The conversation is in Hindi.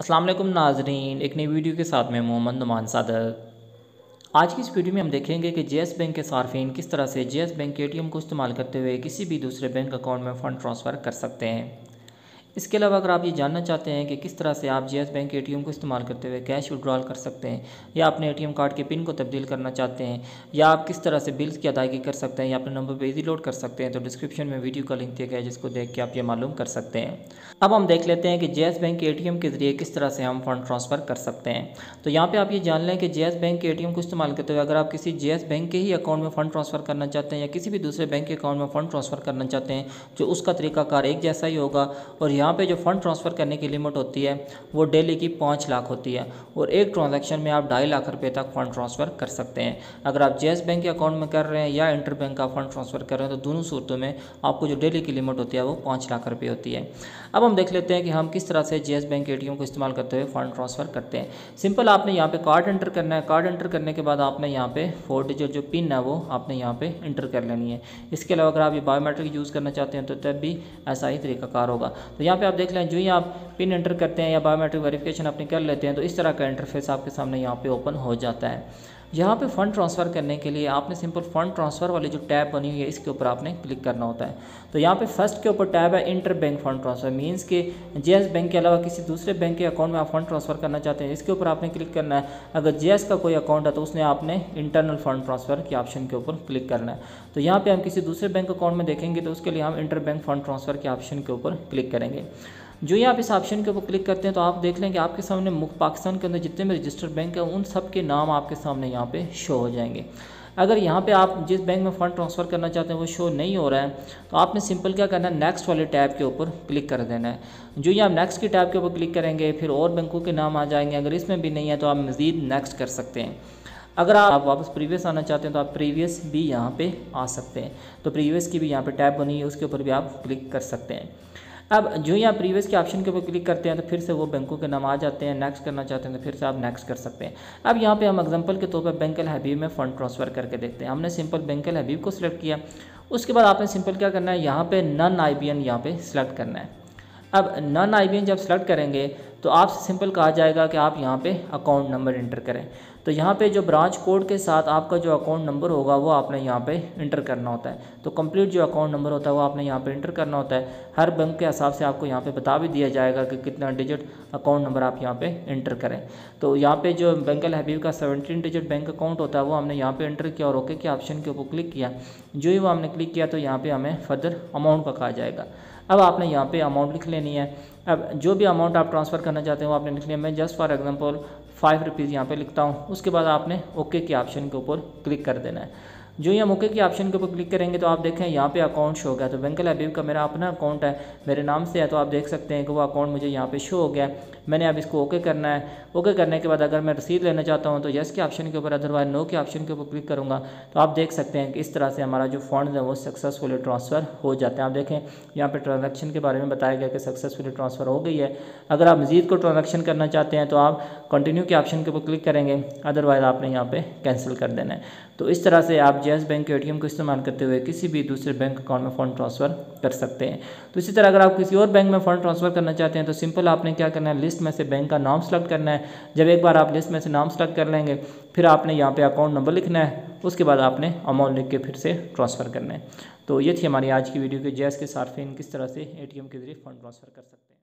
अस्सलाम वालेकुम नाजरीन, एक नई वीडियो के साथ में मोहम्मद नुमान सादर। आज की इस वीडियो में हम देखेंगे कि जेएस बैंक के सार्फिन किस तरह से जेएस बैंक के ATM को इस्तेमाल करते हुए किसी भी दूसरे बैंक अकाउंट में फ़ंड ट्रांसफ़र कर सकते हैं। इसके अलावा अगर आप ये जानना चाहते हैं कि किस तरह से आप जेएस बैंक के ATM को इस्तेमाल करते हुए कैश विड्रॉल कर सकते हैं, या अपने ATM कार्ड के पिन को तब्दील करना चाहते हैं, या आप किस तरह से बिल्स की अदायगी कर सकते हैं, या अपने नंबर पर ईज़ीलोड कर सकते हैं, तो डिस्क्रिप्शन में वीडियो का लिंक दिया गया है, जिसको देख के आप ये मालूम कर सकते हैं। अब हम देख लेते हैं कि जेएस बैंक के ATM के ज़रिए किस तरह से हम फंड ट्रांसफ़र कर सकते हैं। तो यहाँ पर आप ये जान लें कि जेएस बैंक के ATM को इस्तेमाल करते हुए अगर आप किसी जेएस बैंक के ही अकाउंट में फ़ंड ट्रांसफ़र करना चाहते हैं, या किसी भी दूसरे बैंक के अकाउंट में फ़ंड ट्रांसफ़र करना चाहते हैं, जो उसका तरीकाकार एक जैसा ही होगा। और यहाँ पे जो फ़ंड ट्रांसफ़र करने की लिमिट होती है वो डेली की 5 लाख होती है, और एक ट्रांजैक्शन में आप 2.5 लाख रुपए तक फ़ंड ट्रांसफ़र कर सकते हैं। अगर आप जेएस बैंक के अकाउंट में कर रहे हैं या इंटर बैंक का फ़ंड ट्रांसफ़र कर रहे हैं, तो दोनों सूरतों में आपको जो डेली की लिमिट होती है वो 5 लाख रुपये होती है। अब हम देख लेते हैं कि हम किस तरह से जेएस बैंक के ATM को इस्तेमाल करते हुए फ़ंड ट्रांसफ़र करते हैं। सिंपल आपने यहाँ पर कार्ड एंटर करना है। कार्ड एंटर करने के बाद आपने यहाँ पर 4 डिजिट जो पिन है वो आपने यहाँ पर एंटर कर लेनी है। इसके अलावा अगर आप ये बायोमेट्रिक यूज़ करना चाहते हैं तो तब भी ऐसा ही तरीकाकार होगा। तो यहाँ पे आप देख लें, जो ही आप पिन एंटर करते हैं या बायोमेट्रिक वेरिफिकेशन अपने कर लेते हैं, तो इस तरह का इंटरफेस आपके सामने यहाँ पे ओपन हो जाता है। यहाँ पे फ़ंड ट्रांसफ़र करने के लिए आपने सिंपल फ़ंड ट्रांसफ़र वाली जो टैब बनी हुई है इसके ऊपर आपने क्लिक करना होता है। तो यहाँ पे फर्स्ट के ऊपर टैब है inter bank fund transfer, means कि जेएस बैंक के अलावा किसी दूसरे बैंक के अकाउंट में आप फ़ंड ट्रांसफ़र करना चाहते हैं, इसके ऊपर आपने क्लिक करना है। अगर जेएस का कोई अकाउंट है तो उसने आपने इंटरनल फ़ंड ट्रांसफ़र के ऑप्शन के ऊपर क्लिक करना है। तो यहाँ पर हम किसी दूसरे बैंक अकाउंट में देखेंगे तो उसके लिए हम इंटर बैंक फ़ंड ट्रांसफ़र के ऑप्शन के ऊपर क्लिक करेंगे। जो ही आप इस ऑप्शन के ऊपर क्लिक करते हैं तो आप देख लें कि आपके सामने पाकिस्तान के अंदर जितने भी रजिस्टर्ड बैंक हैं उन सब के नाम आपके सामने यहाँ पे शो हो जाएंगे। अगर यहाँ पे आप जिस बैंक में फ़ंड ट्रांसफ़र करना चाहते हैं वो शो नहीं हो रहा है, तो आपने सिंपल क्या करना है, नेक्स्ट वाले टैब के ऊपर क्लिक कर देना है। जो ही आप नेक्स्ट की टैब के ऊपर क्लिक करेंगे फिर और बैंकों के नाम आ जाएंगे। अगर इसमें भी नहीं है तो आप मज़ीद नेक्स्ट कर सकते हैं। अगर आप वापस प्रीवियस आना चाहते हैं तो आप प्रीवियस भी यहाँ पर आ सकते हैं। तो प्रीवियस की भी यहाँ पर टैब बनी है, उसके ऊपर भी आप क्लिक कर सकते हैं। अब जो ही आप प्रीवियस के ऑप्शन के ऊपर क्लिक करते हैं तो फिर से वो बैंकों के नाम आ जाते हैं। नेक्स्ट करना चाहते हैं तो फिर से आप नेक्स्ट कर सकते हैं। अब यहाँ पे हम एग्जांपल के तौर पर बैंक अल हबीब में फ़ंड ट्रांसफ़र करके देखते हैं। हमने सिंपल बैंक अल हबीब को सिलेक्ट किया। उसके बाद आपने सिंपल क्या करना है, यहाँ पे नॉन IBN यहाँ पे सिलेक्ट करना है। अब नॉन IBN जब सिलेक्ट करेंगे तो आपसे सिंपल कहा जाएगा कि आप यहाँ पे अकाउंट नंबर इंटर करें। तो यहाँ पे जो ब्रांच कोड के साथ आपका जो अकाउंट नंबर होगा वो आपने यहाँ पे इंटर करना होता है। तो कंप्लीट जो अकाउंट नंबर होता है वो आपने यहाँ पे इंटर करना होता है। हर बैंक के हिसाब से आपको यहाँ पे बता भी दिया जाएगा कि कितना डिजिट अकाउंट नंबर आप यहाँ पे इंटर करें। तो यहाँ पे जो बैंक अल हबीब का 17 डिजिट बैंक अकाउंट होता है वो हमने यहाँ पर इंटर किया और ओके के ऑप्शन के ऊपर क्लिक किया। जो ही वो हमने क्लिक किया तो यहाँ पर हमें फर्दर अमाउंट का कहा जाएगा। अब आपने यहाँ पर अमाउंट लिख लेनी है। अब जो भी अमाउंट आप ट्रांसफ़र करना चाहते हो आपने लिख लिया। मैं जस्ट फॉर एग्जांपल 5 रुपीज़ यहाँ पे लिखता हूँ। उसके बाद आपने ओके के ऑप्शन के ऊपर क्लिक कर देना है। जो ही हम ओके के ऑप्शन के ऊपर क्लिक करेंगे तो आप देखें यहाँ पे अकाउंट शो हो गया। तो बैंक अल हबीब का मेरा अपना अकाउंट है, मेरे नाम से है, तो आप देख सकते हैं कि वो अकाउंट मुझे यहाँ पे शो हो गया। मैंने अब इसको ओके करना है। ओके करने के बाद अगर मैं रसीद लेना चाहता हूँ तो यस के ऑप्शन के ऊपर, अदरवाइज नो के ऑप्शन के ऊपर क्लिक करूँगा। तो आप देख सकते हैं कि इस तरह से हमारा जो फंड है वो सक्सेसफुली ट्रांसफ़र हो जाते हैं। आप देखें यहाँ पर ट्रांजेक्शन के बारे में बताया गया कि सक्सेसफुली ट्रांसफ़र हो गई है। अगर आप मज़ीद को ट्रांजेक्शन करना चाहते हैं तो आप कंटिन्यू के ऑप्शन के ऊपर क्लिक करेंगे, अदरवाइज़ आपने यहाँ पर कैंसिल कर देना है। तो इस तरह से आप जेएस बैंक के ATM को इस्तेमाल करते हुए किसी भी दूसरे बैंक अकाउंट में फ़ंड ट्रांसफ़र कर सकते हैं। तो इसी तरह अगर आप किसी और बैंक में फ़ंड ट्रांसफ़र करना चाहते हैं तो सिंपल आपने क्या करना है, लिस्ट में से बैंक का नाम सेलेक्ट करना है। जब एक बार आप लिस्ट में से नाम सेलेक्ट कर लेंगे फिर आपने यहाँ पे अकाउंट नंबर लिखना है। उसके बाद आपने अमाउंट लिख के फिर से ट्रांसफ़र करना है। तो ये थी हमारी आज की वीडियो के जेएस के सार्फिन किस तरह से ATM के ज़रिए फ़ंड ट्रांसफ़र कर सकते हैं।